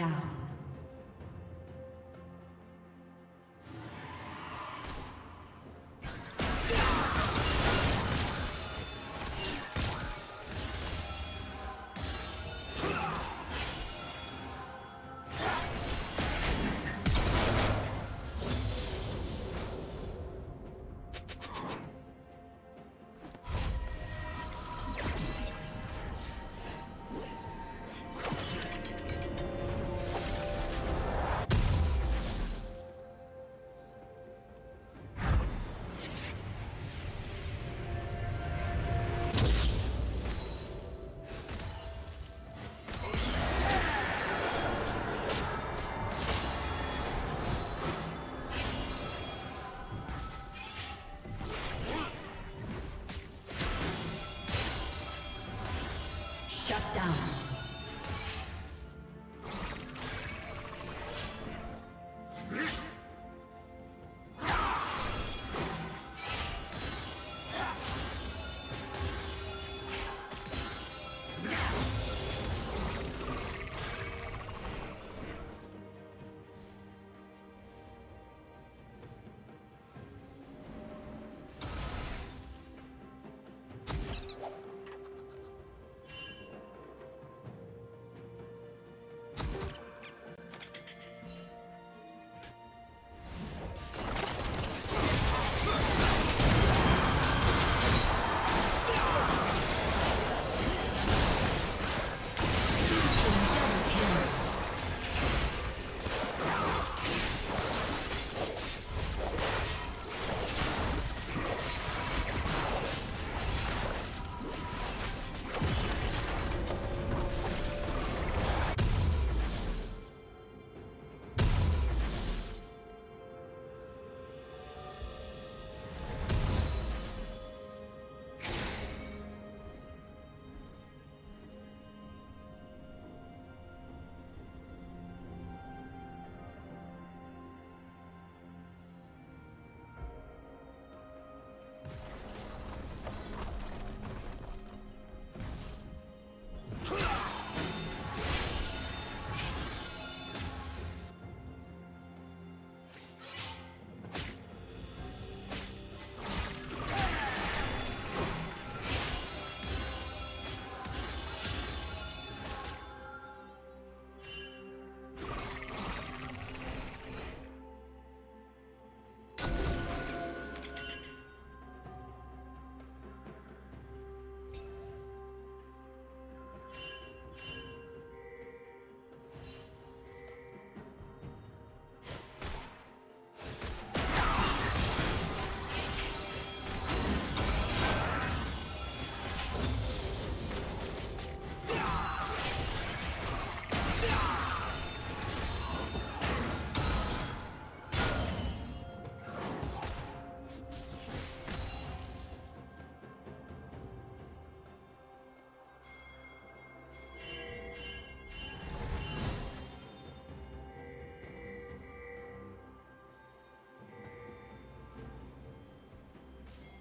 down. Shut down.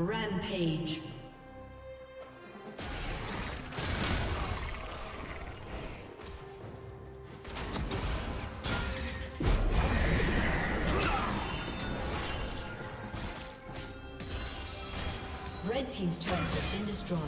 Rampage. Red team's turret has been destroyed.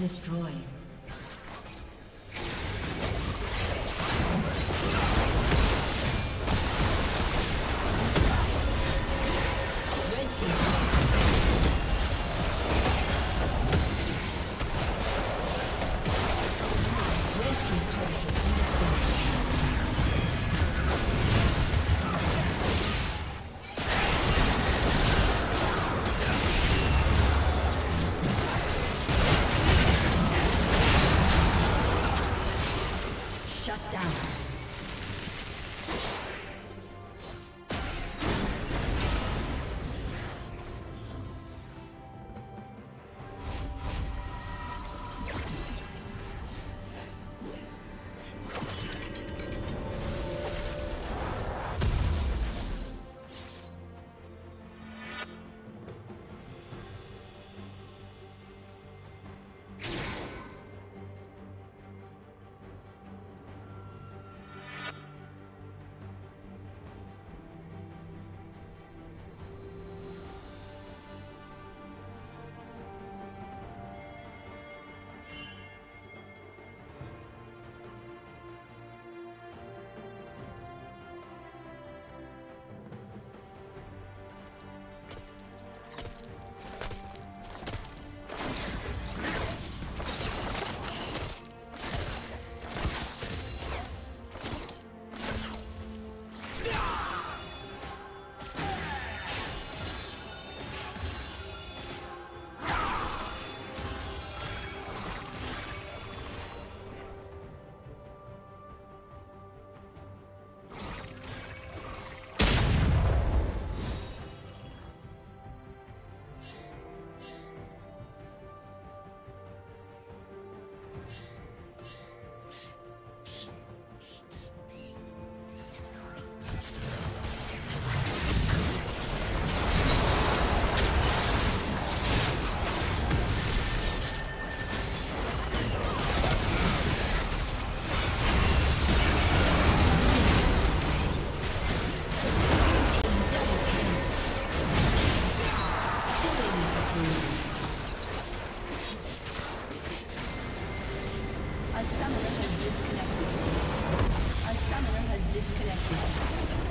Destroyed. A summoner has disconnected.